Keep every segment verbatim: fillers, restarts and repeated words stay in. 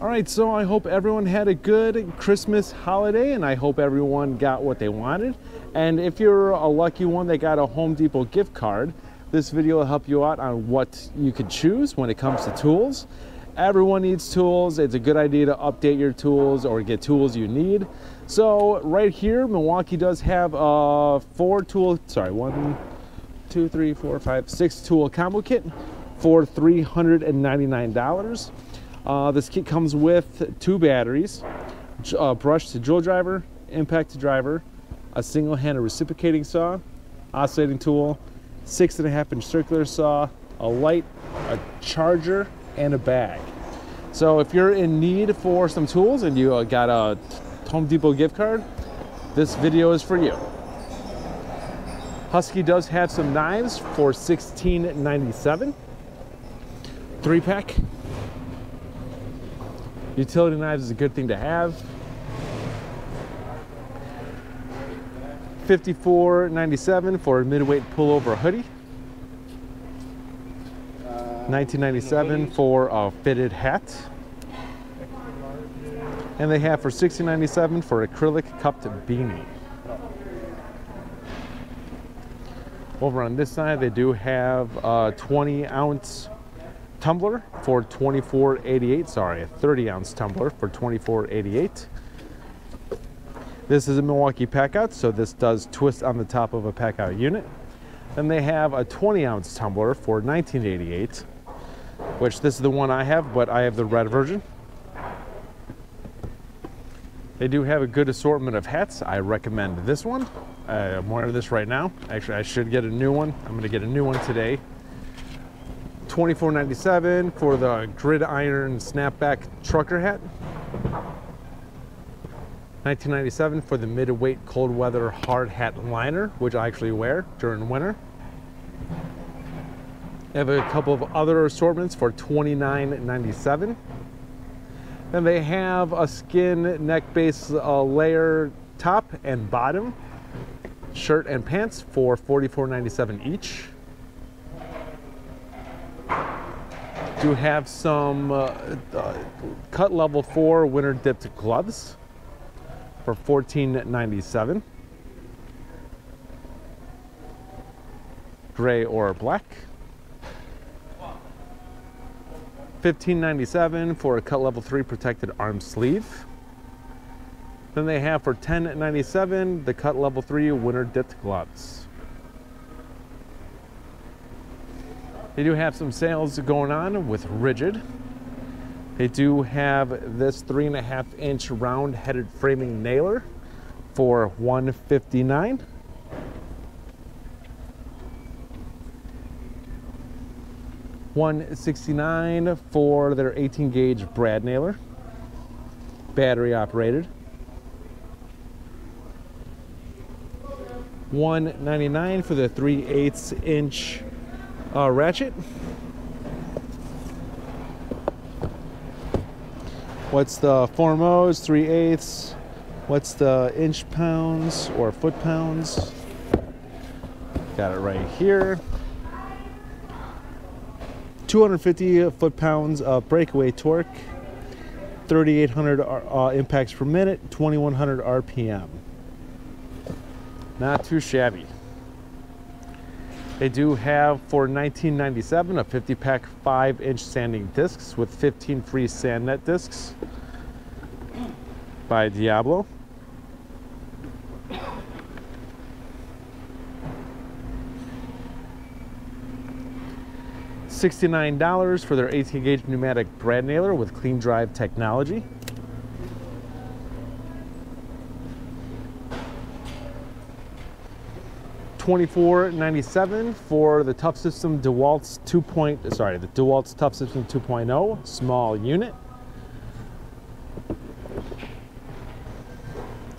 All right, so I hope everyone had a good Christmas holiday, and I hope everyone got what they wanted. And if you're a lucky one that got a Home Depot gift card, this video will help you out on what you can choose when it comes to tools. Everyone needs tools. It's a good idea to update your tools or get tools you need. So right here, Milwaukee does have a four tool, sorry, one, two, three, four, five, six tool combo kit for three hundred ninety-nine dollars. Uh, this kit comes with two batteries, a brush to drill driver, impact to driver, a single-handed reciprocating saw, oscillating tool, six and a half inch circular saw, a light, a charger, and a bag. So if you're in need for some tools and you got a Home Depot gift card, this video is for you. Husky does have some knives for sixteen ninety-seven, three pack. Utility knives is a good thing to have. fifty-four ninety-seven for a midweight pullover hoodie. nineteen ninety-seven for a fitted hat. And they have for sixteen ninety-seven for acrylic cupped beanie. Over on this side, they do have a twenty ounce tumbler for twenty-four eighty-eight. Sorry, a thirty ounce tumbler for twenty-four eighty-eight. This is a Milwaukee Packout, so this does twist on the top of a Packout unit. Then they have a twenty ounce tumbler for nineteen eighty-eight, which this is the one I have, but I have the red version. They do have a good assortment of hats. I recommend this one. Uh, I'm wearing this right now. Actually, I should get a new one. I'm gonna get a new one today. twenty-four ninety-seven for the gridiron snapback trucker hat. nineteen ninety-seven for the mid-weight cold weather hard hat liner, which I actually wear during winter. They have a couple of other assortments for twenty-nine ninety-seven. Then they have a skin neck base uh, layer top and bottom, shirt and pants for forty-four ninety-seven each. Do have some uh, uh, cut level four winter dipped gloves for fourteen ninety-seven, gray or black. fifteen ninety-seven for a cut level three protected arm sleeve. Then they have for ten ninety-seven the cut level three winter dipped gloves. They do have some sales going on with Rigid. They do have this three and a half inch round headed framing nailer for one fifty-nine. one sixty-nine for their eighteen gauge brad nailer, battery operated. one ninety-nine for the three eighths inch uh, ratchet. What's the four-mos, three eighths? What's the inch pounds or foot pounds? Got it right here. two hundred fifty foot pounds of breakaway torque, thirty-eight hundred uh, impacts per minute, twenty-one hundred R P M. Not too shabby. They do have for nineteen ninety-seven a fifty pack five inch sanding discs with fifteen free sand net discs by Diablo. sixty-nine dollars for their eighteen gauge pneumatic brad nailer with clean drive technology. twenty-four ninety-seven for the Tough System Dewalt's two point, sorry, the Dewalt's Tough System two point oh small unit.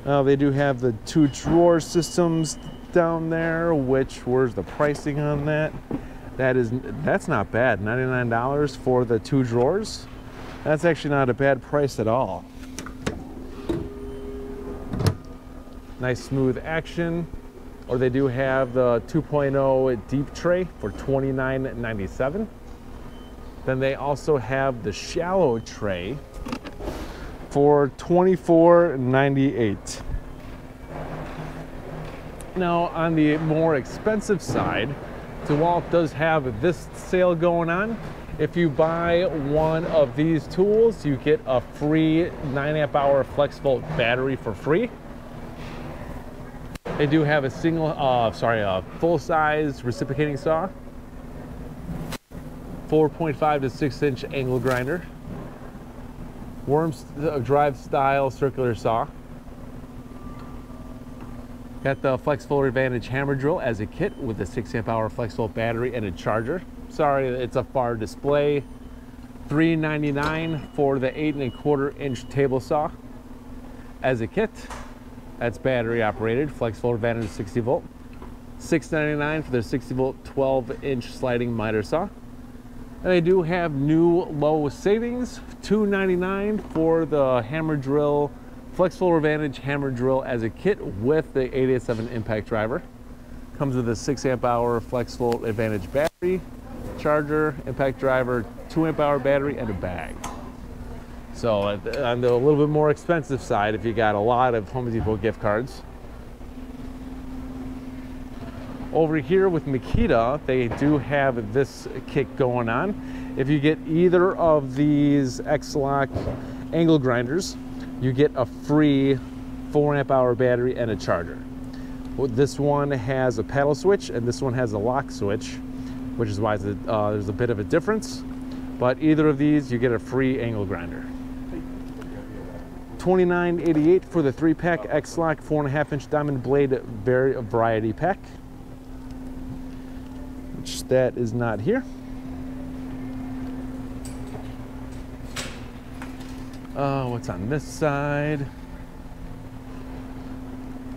Uh, they do have the two drawer systems down there. Which where's the pricing on that? That is that's not bad. ninety-nine dollars for the two drawers. That's actually not a bad price at all. Nice smooth action. Or they do have the two point oh deep tray for twenty-nine ninety-seven. Then they also have the shallow tray for twenty-four ninety-eight. Now, on the more expensive side, Dewalt does have this sale going on. If you buy one of these tools, you get a free nine amp hour FlexVolt battery for free. They do have a single, uh, sorry, a full-size reciprocating saw, four point five to six inch angle grinder, worm drive style circular saw. Got the FlexVolt Advantage hammer drill as a kit with a six amp hour FlexVolt battery and a charger. Sorry, it's a far display. three ninety-nine for the eight and a quarter inch table saw as a kit. That's battery operated. FlexVolt Advantage sixty volt. six ninety-nine for their sixty volt twelve inch sliding miter saw. And they do have new low savings. two ninety-nine for the hammer drill, FlexVolt Advantage hammer drill as a kit with the eight eighty-seven impact driver. Comes with a six amp hour FlexVolt Advantage battery, charger, impact driver, two amp hour battery, and a bag. So on the a little bit more expensive side, if you got a lot of Home Depot gift cards. Over here with Makita, they do have this kick going on. If you get either of these X-Lock angle grinders, you get a free four amp hour battery and a charger. Well, this one has a paddle switch and this one has a lock switch, which is why uh, there's a bit of a difference. But either of these, you get a free angle grinder. twenty-nine eighty-eight for the three pack X-Lock four and a half inch diamond blade variety pack. Which that is not here. Uh, what's on this side?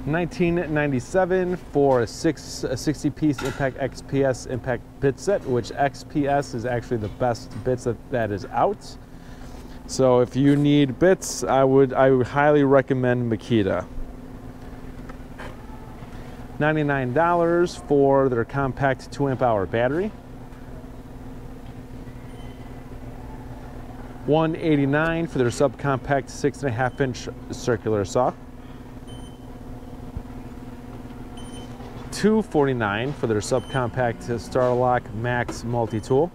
nineteen ninety-seven for a six a sixty piece impact X P S impact bit set, which X P S is actually the best bits that, that is out. So if you need bits, I would I would highly recommend Makita. ninety-nine dollars for their compact two amp hour battery. one eighty-nine for their subcompact six and a half inch circular saw. two forty-nine for their subcompact Starlock Max multi-tool.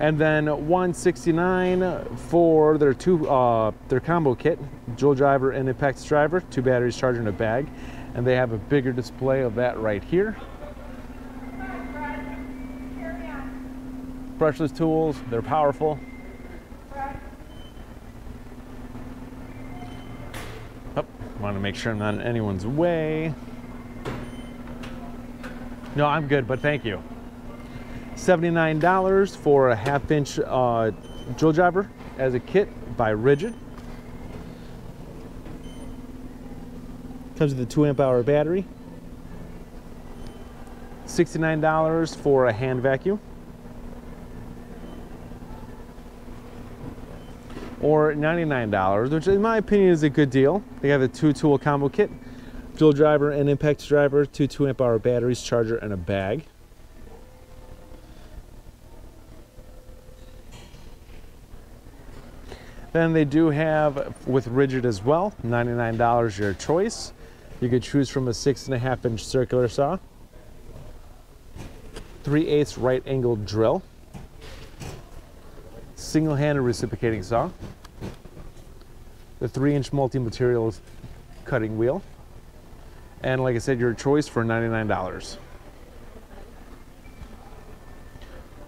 And then one sixty-nine for their two uh, their combo kit, drill driver and impact driver, two batteries, charger, and a bag. And they have a bigger display of that right here. Brushless tools, they're powerful. Oh, want to make sure I'm not in anyone's way. No, I'm good, but thank you. seventy-nine dollars for a half inch uh, drill driver as a kit by Rigid. Comes with a two amp hour battery. sixty-nine dollars for a hand vacuum. Or ninety-nine dollars, which in my opinion is a good deal. They have a two tool combo kit, drill driver and impact driver, two two amp hour batteries, charger, and a bag. Then they do have, with Rigid as well, ninety-nine dollars your choice. You could choose from a six and a half inch circular saw, three eighths right angle drill, single-handed reciprocating saw, the three inch multi-materials cutting wheel, and like I said, your choice for ninety-nine dollars.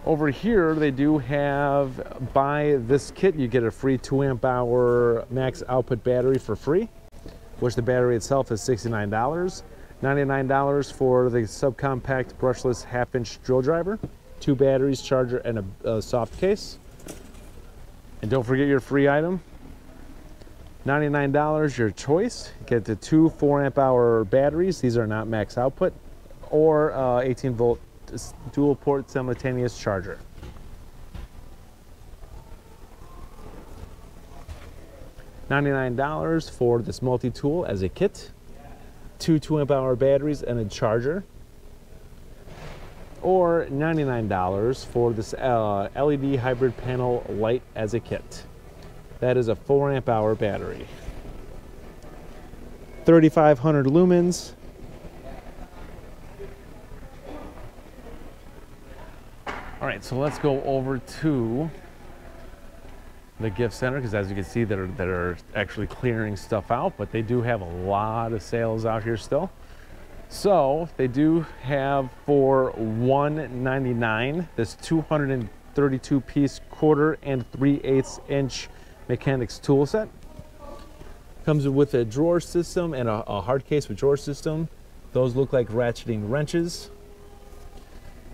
Over here, they do have, buy this kit, you get a free two amp hour max output battery for free, which the battery itself is sixty-nine dollars. ninety-nine dollars for the subcompact brushless half inch drill driver, two batteries, charger, and a, a soft case. And don't forget your free item. ninety-nine dollars your choice, get the two four amp hour batteries, these are not max output, or uh, eighteen volt dual port simultaneous charger. ninety-nine dollars for this multi-tool as a kit, two two amp hour batteries and a charger, or ninety-nine dollars for this uh, L E D hybrid panel light as a kit. That is a four amp hour battery. thirty-five hundred lumens. All right, so let's go over to the gift center, because as you can see, they're, they're actually clearing stuff out, but they do have a lot of sales out here still. So they do have for one ninety-nine this two hundred thirty-two piece quarter and three eighths inch mechanics tool set. Comes with a drawer system and a, a hard case with drawer system. Those look like ratcheting wrenches.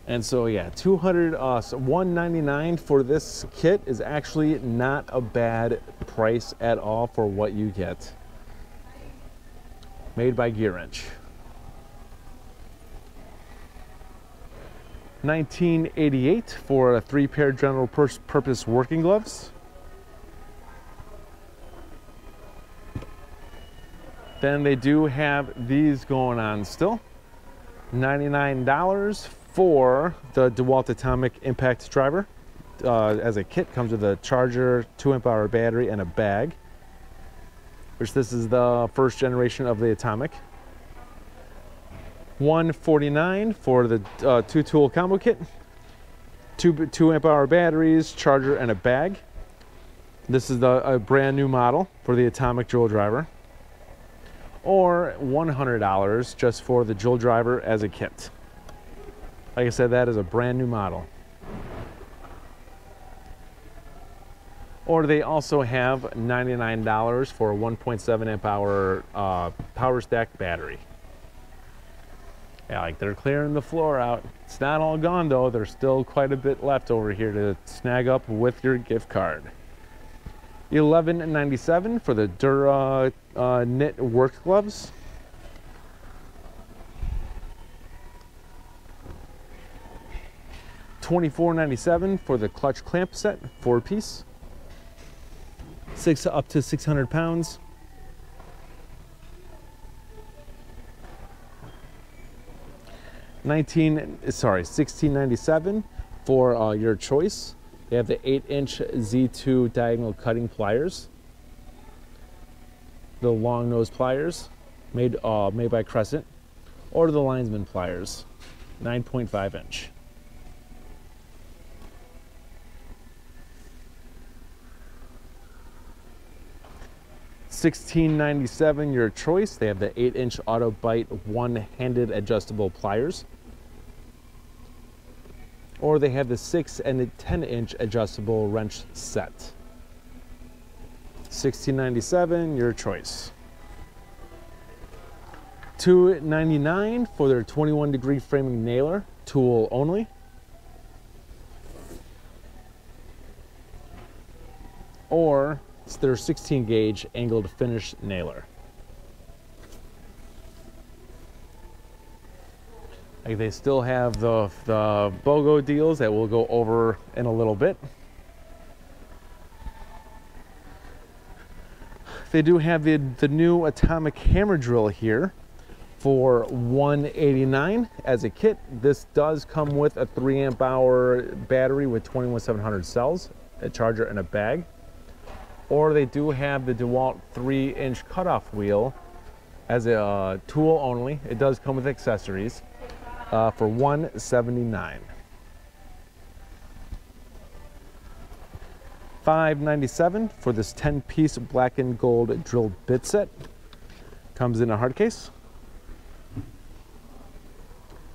And so yeah, two hundred, uh, so one ninety-nine for this kit is actually not a bad price at all for what you get. Made by GearWrench. nineteen eighty-eight for a three pair general purpose working gloves. Then they do have these going on still. ninety-nine dollars for the Dewalt Atomic impact driver uh, as a kit. Comes with a charger, two amp hour battery, and a bag, which this is the first generation of the Atomic. one forty-nine for the uh, two tool combo kit, two, two amp hour batteries, charger, and a bag. This is the, a brand new model for the Atomic Joule driver, or one hundred dollars just for the Joule driver as a kit. Like I said, that is a brand new model. Or they also have ninety-nine dollars for a one point seven amp hour uh, power stack battery. Yeah, like they're clearing the floor out. It's not all gone though. There's still quite a bit left over here to snag up with your gift card. eleven ninety-seven for the Dura uh, knit work gloves. twenty-four ninety-seven for the clutch clamp set, four piece, six up to six hundred pounds. nineteen, sorry, sixteen ninety-seven for uh, your choice. They have the eight inch Z two diagonal cutting pliers, the long nose pliers, made uh, made by Crescent, or the linesman pliers, nine point five inch. sixteen ninety-seven your choice. They have the eight inch auto bite one-handed adjustable pliers, or they have the six and the ten inch adjustable wrench set. sixteen ninety-seven your choice. two ninety-nine for their twenty-one degree framing nailer, tool only. Or it's their sixteen gauge angled finish nailer. Like they still have the, the BOGO deals that we'll go over in a little bit. They do have the, the new Atomic hammer drill here for one eighty-nine as a kit. This does come with a three amp hour battery with twenty-one seven hundred cells, a charger, and a bag. Or they do have the DeWalt three inch cutoff wheel as a uh, tool only. It does come with accessories uh, for one seventy-nine. five ninety-seven for this ten piece black and gold drill bit set. Comes in a hard case.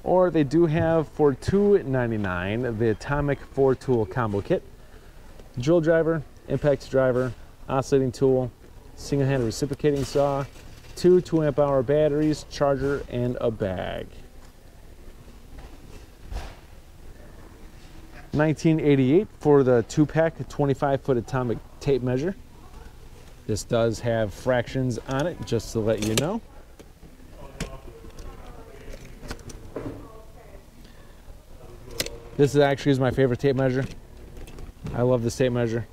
Or they do have for two ninety-nine the Atomic four tool combo kit. Drill driver, impact driver, oscillating tool, single hand reciprocating saw, two two amp hour batteries, charger, and a bag. nineteen eighty-eight for the two pack twenty-five foot Atomic tape measure. This does have fractions on it, just to let you know. This is actually is my favorite tape measure. I love this tape measure.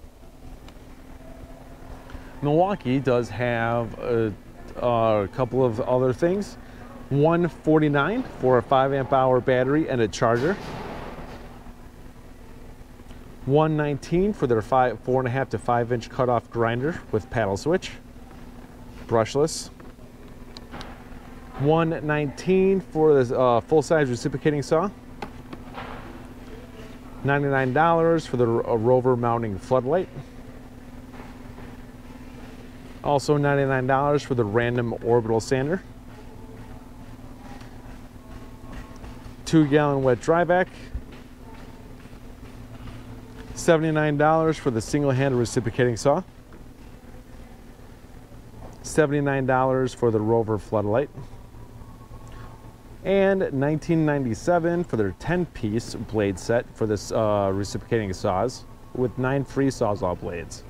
Milwaukee does have a, a couple of other things. one forty-nine for a five amp hour battery and a charger. one nineteen for their five, four and a half to five inch cutoff grinder with paddle switch, brushless. one nineteen for the uh, full size reciprocating saw. ninety-nine dollars for the uh, Rover mounting floodlight. Also ninety-nine dollars for the random orbital sander. Two gallon wet dry vac. seventy-nine dollars for the single handed reciprocating saw. seventy-nine dollars for the Rover floodlight. And nineteen ninety-seven dollars for their ten piece blade set for this uh, reciprocating saws with nine free Sawzall blades.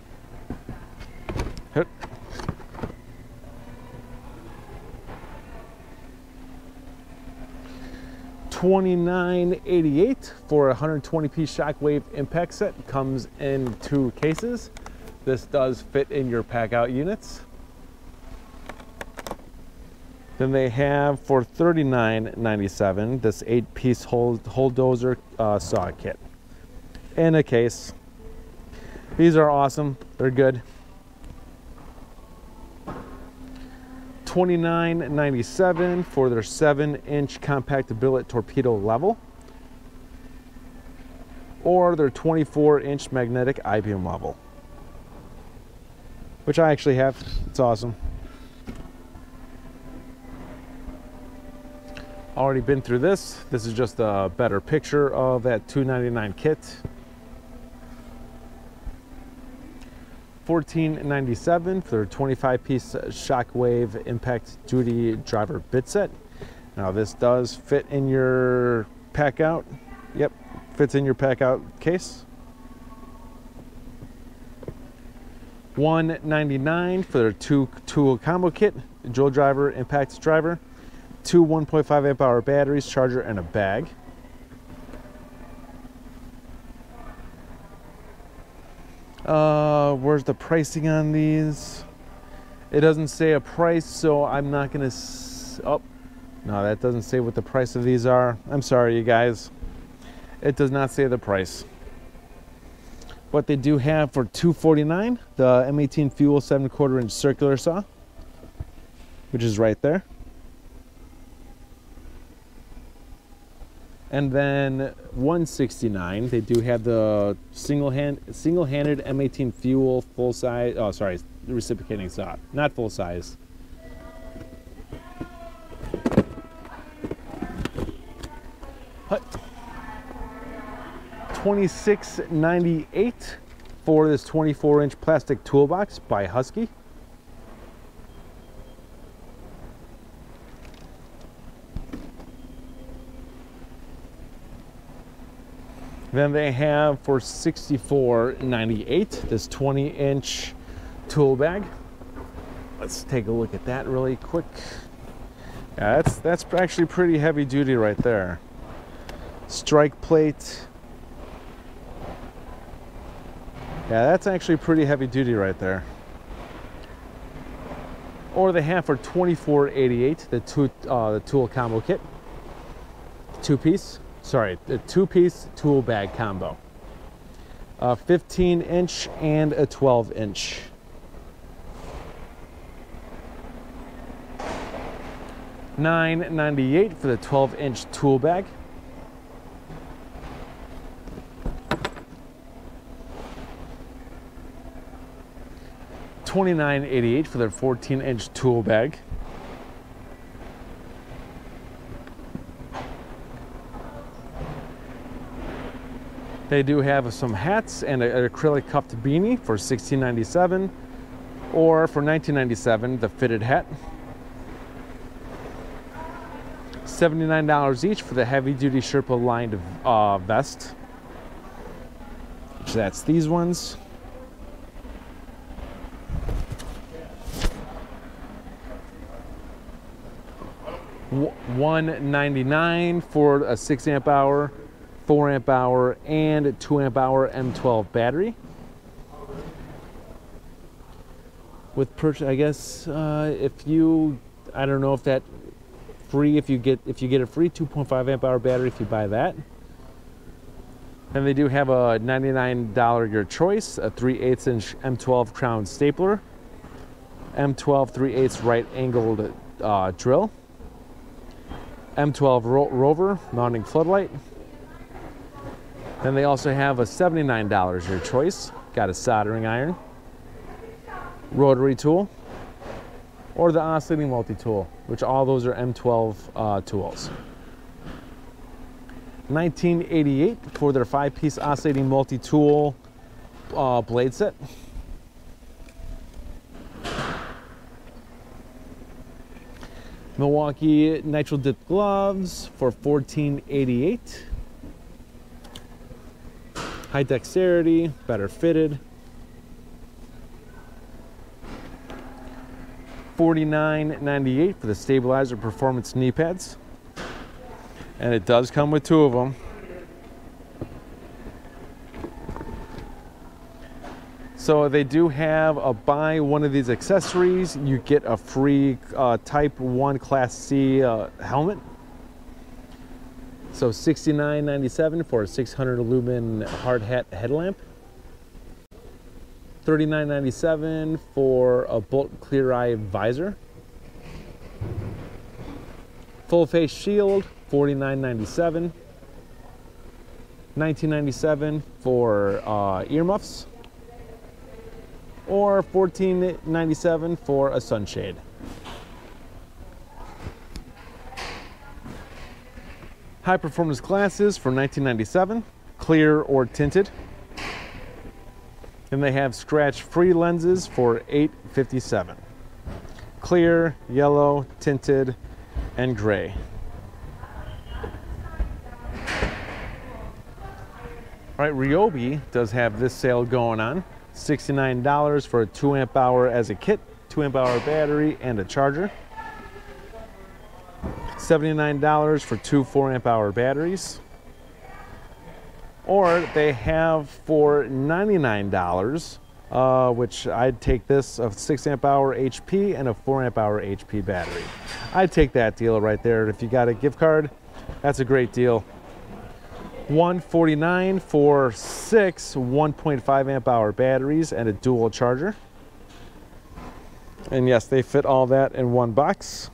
Hit. twenty-nine eighty-eight for a one hundred twenty piece Shockwave impact set. Comes in two cases. This does fit in your Packout units. Then they have for thirty-nine ninety-seven this eight piece hold, bulldozer uh, saw kit in a case. These are awesome. They're good. twenty-nine ninety-seven for their seven inch compact billet torpedo level or their twenty-four inch magnetic I-beam level, which I actually have. It's awesome. Already been through this. This is just a better picture of that two ninety-nine kit. fourteen ninety-seven for their twenty-five piece Shockwave impact duty driver bit set. Now this does fit in your Packout. Yep, fits in your Packout case. one ninety-nine for their two tool combo kit, dual driver, impact driver, two one point five amp hour batteries, charger, and a bag. Uh, where's the pricing on these? It doesn't say a price, so I'm not gonna s oh no, that doesn't say what the price of these are. I'm sorry you guys, it does not say the price. But they do have for two forty-nine the M eighteen fuel seven quarter inch circular saw, which is right there. And then one sixty-nine, they do have the single hand, single-handed M eighteen fuel full size. Oh, sorry, reciprocating saw, not full size. twenty-six ninety-eight for this twenty-four inch plastic toolbox by Husky. Then they have for sixty-four ninety-eight this twenty inch tool bag. Let's take a look at that really quick. Yeah, that's that's actually pretty heavy duty right there. Strike plate. Yeah, that's actually pretty heavy duty right there. Or they have for twenty-four eighty-eight the two uh, the tool combo kit, two piece. Sorry, a two piece tool bag combo. A fifteen inch and a twelve inch. nine ninety-eight for the twelve inch tool bag. twenty-nine eighty-eight for their fourteen inch tool bag. They do have some hats and an acrylic cuffed beanie for sixteen ninety-seven, or for nineteen ninety-seven the fitted hat. seventy-nine dollars each for the heavy duty Sherpa lined uh, vest. So that's these ones. one ninety-nine for a six amp hour. four amp hour and two amp hour M twelve battery with purchase. I guess uh, if you, I don't know if that free if you get if you get a free two point five amp hour battery if you buy that. And they do have a ninety-nine dollar your choice, a three eighths inch M twelve crown stapler, M twelve three eighths right angled uh, drill, M twelve ro rover mounting floodlight. Then they also have a seventy-nine dollar your choice, got a soldering iron, rotary tool, or the oscillating multi-tool, which all those are M twelve uh, tools. nineteen eighty-eight for their five-piece oscillating multi-tool uh, blade set. Milwaukee nitrile dip gloves for fourteen eighty-eight. High dexterity, better fitted. forty-nine ninety-eight for the stabilizer performance knee pads. And it does come with two of them. So they do have a buy one of these accessories, you get a free uh, Type one Class C uh, helmet. So sixty-nine ninety-seven for a six hundred lumen hard hat headlamp. thirty-nine ninety-seven for a bolt clear eye visor. Full face shield. forty-nine ninety-seven. nineteen ninety-seven for uh, earmuffs, or fourteen ninety-seven for a sunshade. High performance glasses for nineteen ninety-seven, clear or tinted. And they have scratch-free lenses for eight fifty-seven, clear, yellow, tinted, and gray. All right, Ryobi does have this sale going on. sixty-nine dollars for a two amp hour as a kit, two amp hour battery and a charger. seventy-nine dollars for two four amp hour batteries. Or they have for ninety-nine dollars, uh, which I'd take this, a six amp hour H P and a four amp hour H P battery. I'd take that deal right there. If you got a gift card, that's a great deal. one forty-nine for six one point five amp hour batteries and a dual charger. And yes, they fit all that in one box.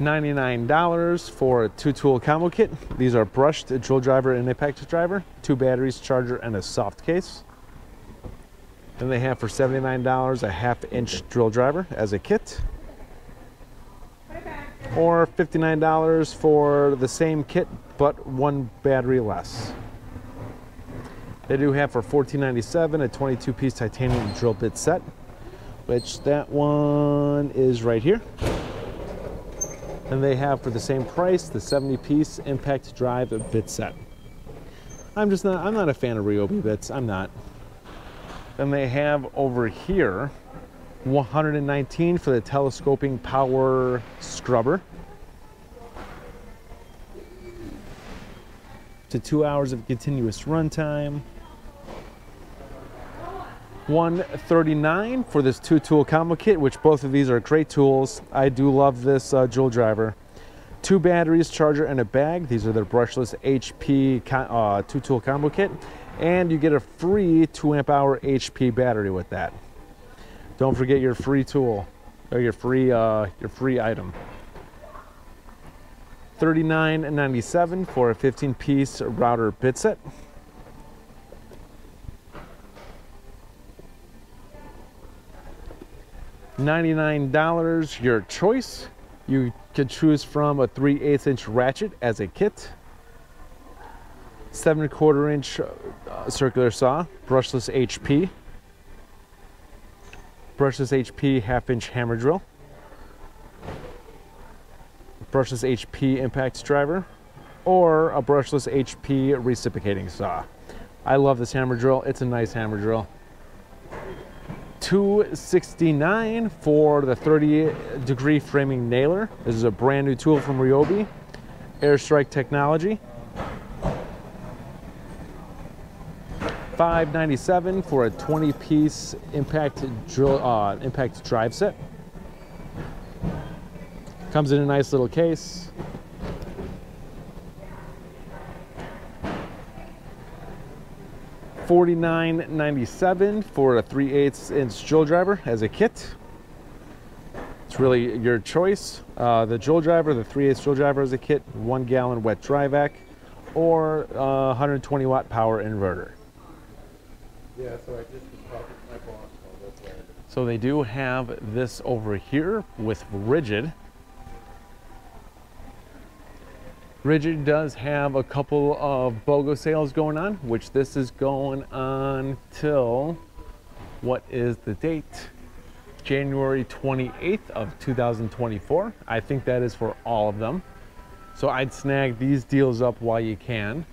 ninety-nine dollars for a two tool combo kit. These are brushed, a drill driver and impact driver, two batteries, charger, and a soft case. And they have for seventy-nine dollars a half inch drill driver as a kit. Or fifty-nine dollars for the same kit, but one battery less. They do have for fourteen ninety-seven a twenty-two piece titanium drill bit set, which that one is right here. And they have for the same price the seventy piece impact drive bit set. I'm just not, I'm not a fan of Ryobi bits, I'm not. Then they have over here one nineteen for the telescoping power scrubber to two hours of continuous runtime. one thirty-nine for this two tool combo kit, which both of these are great tools. I do love this uh, Joule driver. Two batteries, charger, and a bag. These are their brushless H P uh, two tool combo kit, and you get a free two amp hour H P battery with that. Don't forget your free tool, or your free, uh, your free item. thirty-nine ninety-seven for a fifteen piece router bit set. ninety-nine dollars your choice. You could choose from a three eighths inch ratchet as a kit. seven and a quarter inch uh, circular saw, brushless H P. Brushless H P half inch hammer drill, brushless H P impact driver, or a brushless H P reciprocating saw. I love this hammer drill. It's a nice hammer drill. two sixty-nine for the thirty degree framing nailer. This is a brand new tool from Ryobi, Airstrike technology. five ninety-seven for a twenty piece impact drill uh, impact drive set. Comes in a nice little case. forty-nine ninety-seven for a three eighths inch drill driver as a kit. It's really your choice. Uh, the drill driver, the three eighths drill driver as a kit, one gallon wet dry vac, or uh, one hundred twenty watt power inverter. Yeah, so I just talked to my boss. So they do have this over here with Rigid. Rigid does have a couple of BOGO sales going on, which this is going on till, what is the date? January twenty-eighth of two thousand twenty-four. I think that is for all of them. So I'd snag these deals up while you can.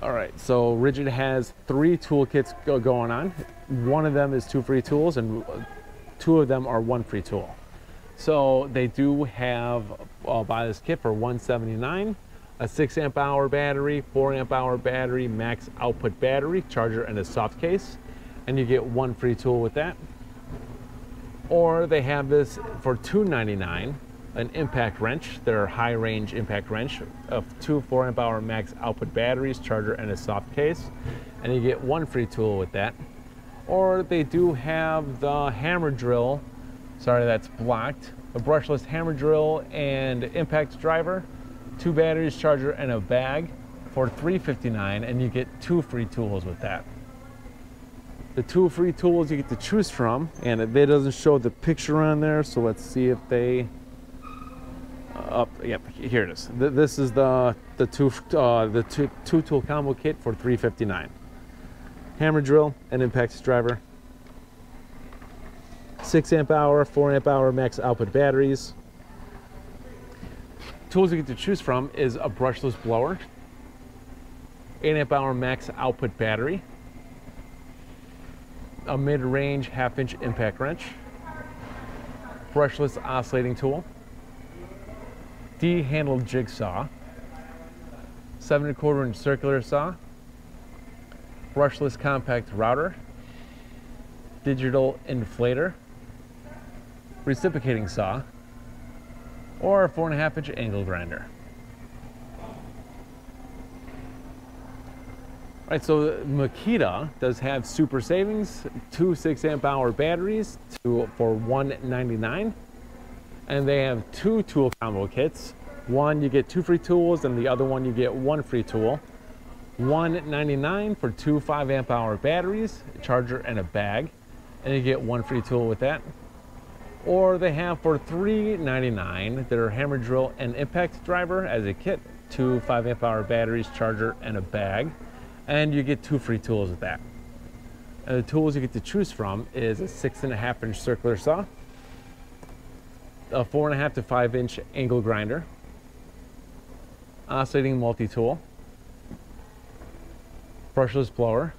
All right, so Rigid has three toolkits go going on. One of them is two free tools and two of them are one free tool. So they do have, I'll buy this kit for one hundred seventy-nine dollars, a six amp hour battery, four amp hour battery, max output battery, charger, and a soft case. And you get one free tool with that. Or they have this for two ninety-nine, an impact wrench, their high range impact wrench of two four amp hour max output batteries, charger, and a soft case. And you get one free tool with that. Or they do have the hammer drill. Sorry, that's blocked. A brushless hammer drill and impact driver, two batteries, charger, and a bag for three fifty-nine, and you get two free tools with that. The two free tools you get to choose from, and it doesn't show the picture on there, so let's see if they, up, yep, here it is. This is the, the, two, uh, the two, two tool combo kit for three fifty-nine. Hammer drill and impact driver. Six amp hour, four amp hour max output batteries. Tools you get to choose from is a brushless blower, eight amp hour max output battery, a mid-range half inch impact wrench, brushless oscillating tool, D-handle jigsaw, seven and a quarter inch circular saw, brushless compact router, digital inflator, reciprocating saw, or a four and a half inch angle grinder. All right, so Makita does have super savings, two six amp hour batteries two for one ninety-nine, and they have two tool combo kits. One you get two free tools, and the other one you get one free tool. one ninety-nine for two five amp hour batteries, a charger, and a bag. And you get one free tool with that. Or they have for three ninety-nine their hammer drill and impact driver as a kit, two five amp hour batteries, charger, and a bag. And you get two free tools with that. And the tools you get to choose from is a six and a half inch circular saw, a four and a half to five inch angle grinder, oscillating multi-tool, brushless blower,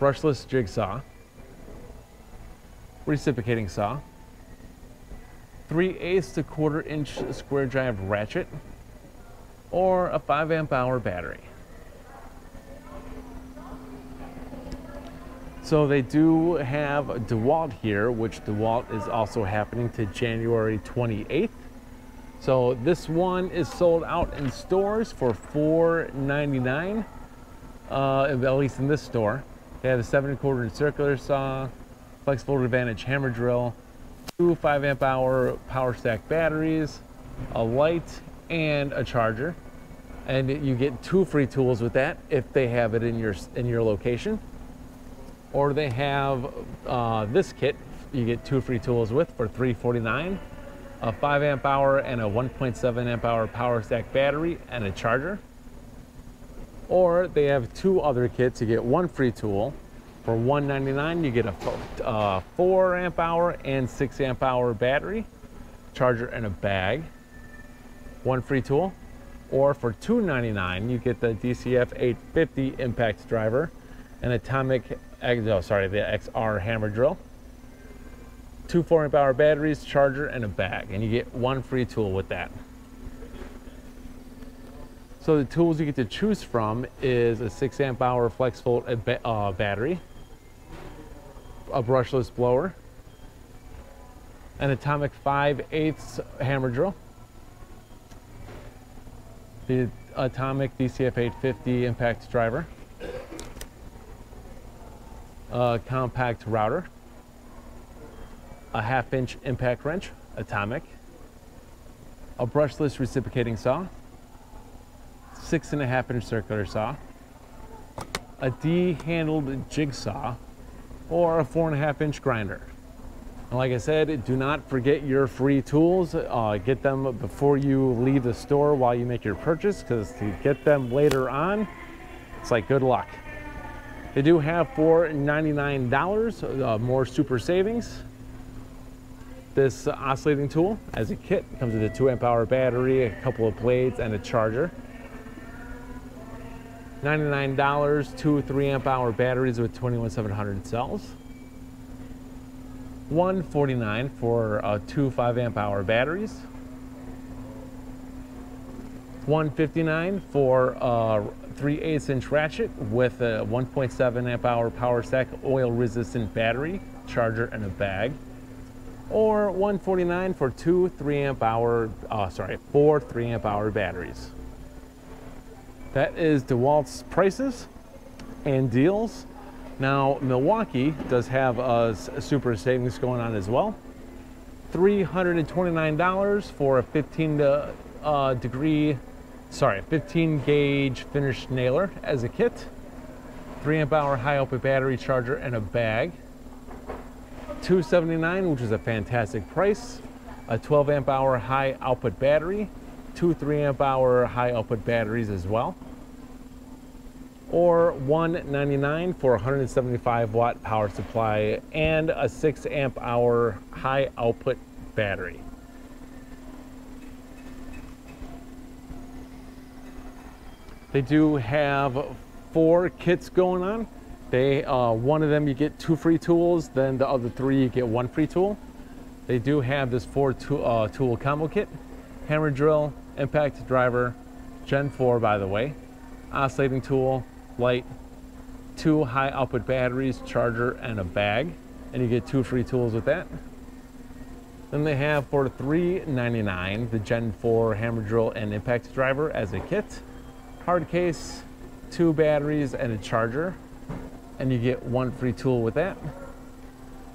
brushless jigsaw, reciprocating saw, three eighths to quarter inch square drive ratchet, or a five amp hour battery. So they do have Dewalt here, which Dewalt is also happening to January twenty-eighth. So this one is sold out in stores for four ninety-nine, uh, at least in this store. They have a seven and a quarter inch circular saw, FlexVolt Advantage hammer drill, two five amp hour power stack batteries, a light, and a charger. And you get two free tools with that if they have it in your in your location. Or they have uh, this kit. You get two free tools with for three forty-nine, a five amp hour and a one point seven amp hour power stack battery and a charger. Or they have two other kits. You get one free tool for one ninety-nine. You get a uh, four amp hour and six amp hour battery, charger, and a bag. One free tool. Or for two ninety-nine, you get the D C F eight fifty impact driver, an Atomic, oh, sorry, the X R hammer drill, two four amp hour batteries, charger, and a bag, and you get one free tool with that. So the tools you get to choose from is a six amp hour FlexVolt uh, battery, a brushless blower, an Atomic five eighths hammer drill, the Atomic D C F eight fifty impact driver, uh, compact router, a half inch impact wrench, Atomic, a brushless reciprocating saw, six and a half inch circular saw, a D-handled jigsaw, or a four and a half inch grinder. And like I said, do not forget your free tools. Uh, get them before you leave the store while you make your purchase, because to get them later on, it's like good luck. They do have for ninety-nine dollars uh, more super savings. This oscillating tool as a kit comes with a two amp hour battery, a couple of blades, and a charger. ninety-nine dollars, two three amp hour batteries with twenty-one seven hundred cells. one forty-nine for uh, two five amp hour batteries. one fifty-nine for a three eighths inch ratchet with a one point seven amp hour power stack, oil resistant battery, charger, and a bag. Or one forty-nine for two three amp hour, uh, sorry, four three amp hour batteries. That is DeWalt's prices and deals. Now, Milwaukee does have a super savings going on as well. three hundred twenty-nine dollars for a fifteen uh, degree, sorry, fifteen gauge finished nailer as a kit. Three amp hour high output battery, charger, and a bag. two seventy-nine, which is a fantastic price. A twelve amp hour high output battery, two three amp hour high output batteries as well. Or one ninety-nine for one seventy-five watt power supply and a six amp hour high output battery. They do have four kits going on. They uh, one of them you get two free tools, then the other three you get one free tool. They do have this four tool, uh, tool combo kit: hammer drill, impact driver, Gen four by the way, oscillating tool, light, two high output batteries, charger, and a bag, and you get two free tools with that. Then they have for three ninety-nine the Gen four hammer drill and impact driver as a kit, hard case, two batteries, and a charger, and you get one free tool with that.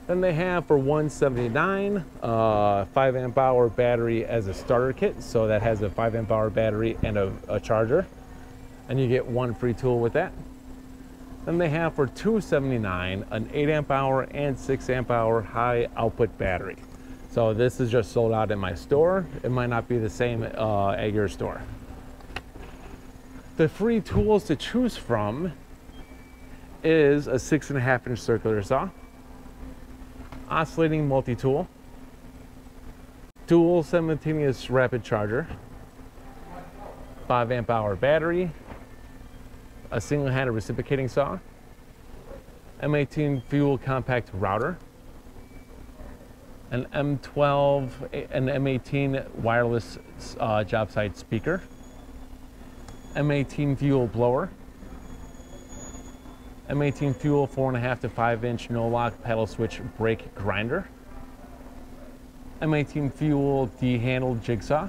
Then they have for one seventy-nine uh, five amp hour battery as a starter kit, so that has a five amp hour battery and a, a charger, and you get one free tool with that. Then they have for two seventy-nine an eight amp hour and six amp hour high output battery. So this is just sold out in my store. It might not be the same uh, at your store. The free tools to choose from is a six and a half inch circular saw, oscillating multi-tool, dual simultaneous rapid charger, five amp hour battery, a single-handed reciprocating saw, M eighteen fuel compact router, an M twelve, an M eighteen wireless uh, job site speaker, M eighteen fuel blower, M eighteen fuel four and a half to five inch no lock pedal switch brake grinder, M eighteen fuel D-handle jigsaw,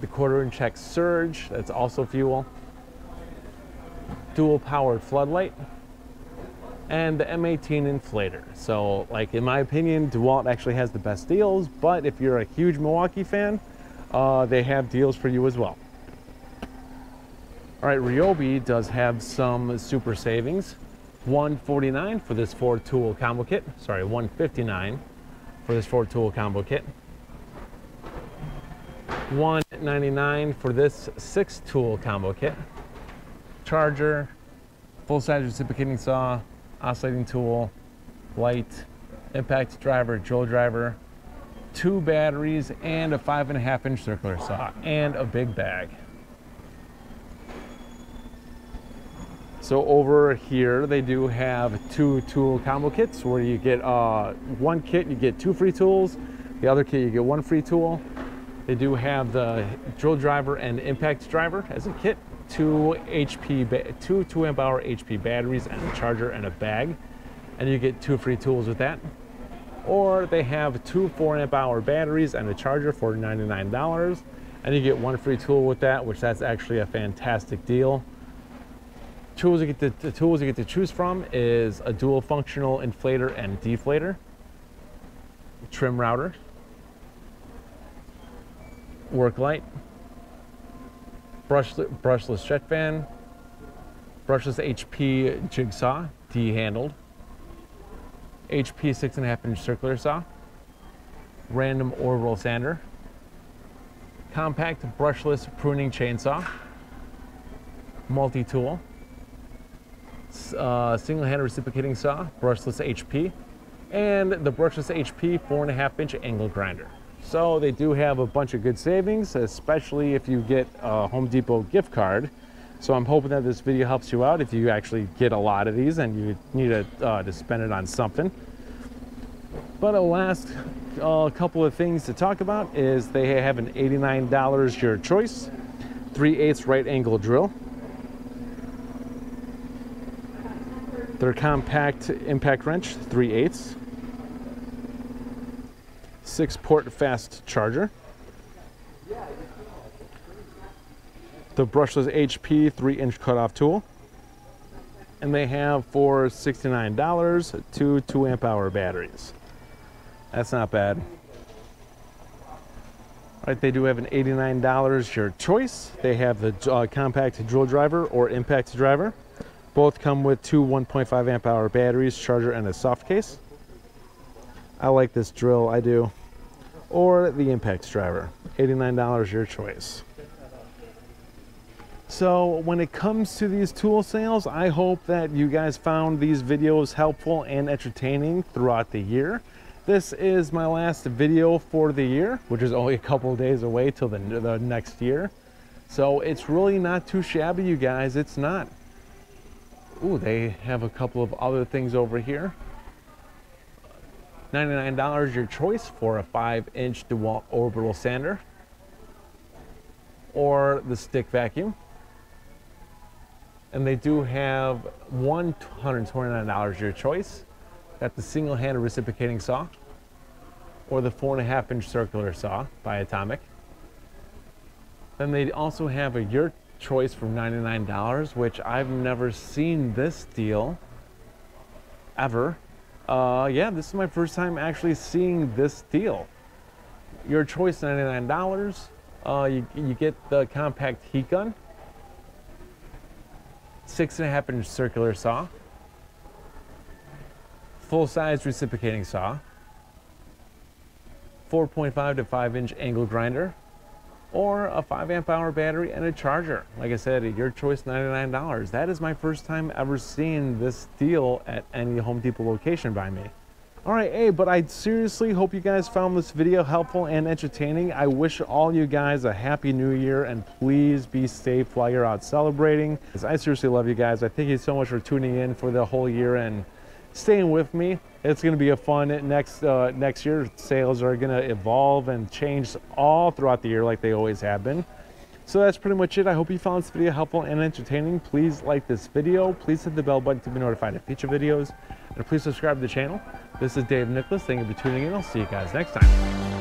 the quarter inch hex surge, that's also fuel, dual powered floodlight, and the M eighteen inflator. So, like, in my opinion, DeWalt actually has the best deals, but if you're a huge Milwaukee fan, uh, they have deals for you as well. All right, Ryobi does have some super savings. one forty-nine for this four tool combo kit. Sorry, one fifty-nine for this four tool combo kit. one ninety-nine for this six tool combo kit. Charger, full size reciprocating saw, oscillating tool, light, impact driver, drill driver, two batteries, and a five and a half inch circular saw, and a big bag. So over here, they do have two tool combo kits where you get uh, one kit, you get two free tools. The other kit, you get one free tool. They do have the drill driver and impact driver as a kit, two H P, two two amp hour H P batteries and a charger and a bag, and you get two free tools with that. Or they have two four amp hour batteries and a charger for ninety-nine dollars, and you get one free tool with that, which that's actually a fantastic deal. tools you get to, the tools you get to choose from is a dual functional inflator and deflator, trim router, work light, brush, brushless stretch fan, brushless H P jigsaw, D-handled, H P six and a half inch circular saw, random orbital sander, compact brushless pruning chainsaw, multi-tool, uh, single-handed reciprocating saw, brushless H P, and the brushless H P four and a half inch angle grinder. So they do have a bunch of good savings, especially if you get a Home Depot gift card. So I'm hoping that this video helps you out if you actually get a lot of these and you need to, uh, to spend it on something. But a last uh, couple of things to talk about is they have an eighty-nine dollars your choice, three eighths right angle drill. Their compact impact wrench, three eighths. Six port fast charger. The brushless H P three inch cutoff tool. And they have for sixty-nine dollars two two amp hour batteries. That's not bad. All right, they do have an eighty-nine dollars your choice. They have the uh, compact drill driver or impact driver. Both come with two one point five amp hour batteries, charger, and a soft case. I like this drill, I do. Or the impact driver, eighty-nine dollars your choice. So when it comes to these tool sales, I hope that you guys found these videos helpful and entertaining throughout the year. This is my last video for the year, which is only a couple of days away till the, the next year. So it's really not too shabby, you guys, it's not. Ooh, they have a couple of other things over here. ninety-nine dollars your choice for a five inch Dewalt orbital sander or the stick vacuum. And they do have one hundred twenty-nine dollars your choice. That's the single handed reciprocating saw or the four and a half inch circular saw by Atomic. Then they also have a yurt choice for ninety-nine dollars, which I've never seen this deal ever. Uh, yeah, this is my first time actually seeing this deal. Your choice, ninety-nine dollars. Uh, you, you get the compact heat gun, six and a half inch circular saw, full size reciprocating saw, four point five to five inch angle grinder, or a five amp hour battery and a charger. Like I said, your choice, ninety-nine dollars. That is my first time ever seeing this deal at any Home Depot location by me. All right, hey, but I seriously hope you guys found this video helpful and entertaining. I wish all you guys a happy new year, and please be safe while you're out celebrating. I seriously love you guys. I thank you so much for tuning in for the whole year and staying with me. It's going to be a fun next uh, next year. Sales are going to evolve and change all throughout the year like they always have been. So that's pretty much it. I hope you found this video helpful and entertaining. Please like this video. Please hit the bell button to be notified of future videos. And please subscribe to the channel. This is Dave Nicholas. Thank you for tuning in. I'll see you guys next time.